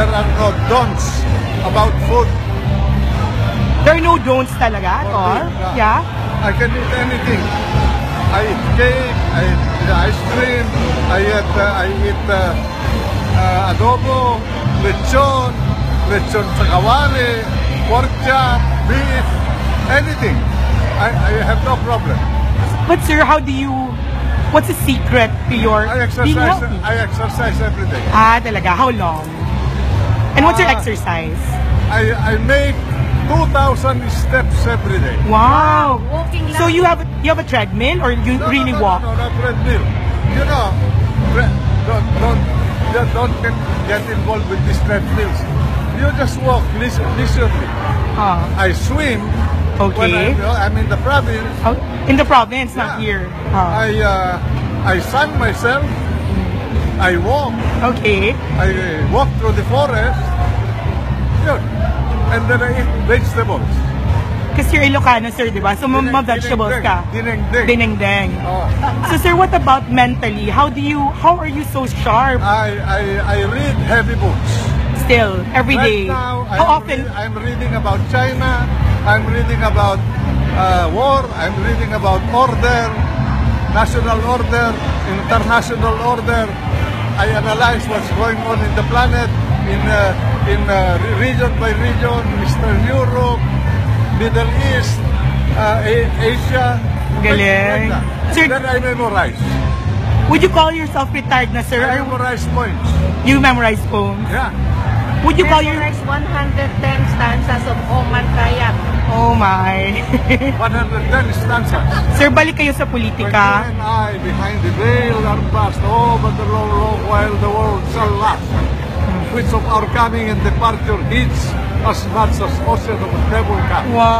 There are no don'ts about food. There are no don'ts talaga? Or, yeah. I can eat anything. I eat cake, I eat ice cream, I eat adobo, lechon kawale, pork chop, beef, anything. I have no problem. But sir, how do you... What's the secret to your being healthy? I exercise every day. Ah, talaga? How long? And what's your exercise? I make 2,000 steps every day. Wow! Walking. So you have a treadmill, or you really walk? No, not treadmill. You know, don't get involved with these treadmills. You just walk leisurely. I swim. Okay. When I'm in the province. Oh, in the province, not here. Oh. I sun myself. I walk. Okay. I walk through the forest. Good. And then I eat vegetables. Because you're Ilocano, sir, di ba? So ma-vegetables ka. Dinengdeng. Oh. So sir, what about mentally? How are you so sharp? I read heavy books. Still, every day. Now, I'm reading about China. I'm reading about war, I'm reading about order, national order, international order. I analyze what's going on in the planet, in region by region, Eastern Europe, Middle East, Asia. Galing. Sir, then I memorize. Would you call yourself retired na, sir? I memorize poems. You memorize poems? Yeah. Would you call yourself? I memorize 110 stanzas of Omar Kayak. Oh my. 110 stanzas. Sir, balik kayo sa politika. When you and I behind the veil are past, oh, but the long while the world shall last. Which of our coming and departure hits as much as ocean of the devil can. Wow.